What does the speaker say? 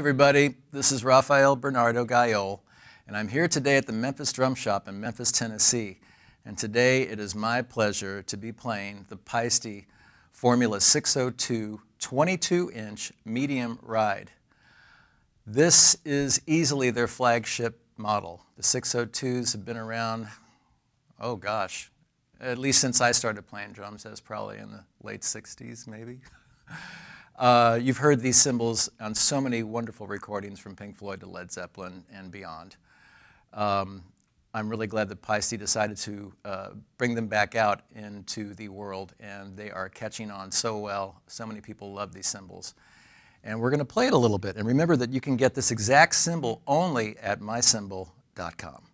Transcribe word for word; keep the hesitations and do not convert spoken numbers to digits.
Everybody, this is Rafael Bernardo Gayol, and I'm here today at the Memphis Drum Shop in Memphis, Tennessee. And today it is my pleasure to be playing the Paiste Formula six oh two twenty-two inch medium ride. This is easily their flagship model. The six oh twos have been around, oh gosh, at least since I started playing drums. That was probably in the late sixties, maybe. Uh, you've heard these cymbals on so many wonderful recordings from Pink Floyd to Led Zeppelin and beyond. Um, I'm really glad that Paiste decided to uh, bring them back out into the world, and they are catching on so well. So many people love these cymbals. And we're going to play it a little bit. And remember that you can get this exact cymbal only at my cymbal dot com.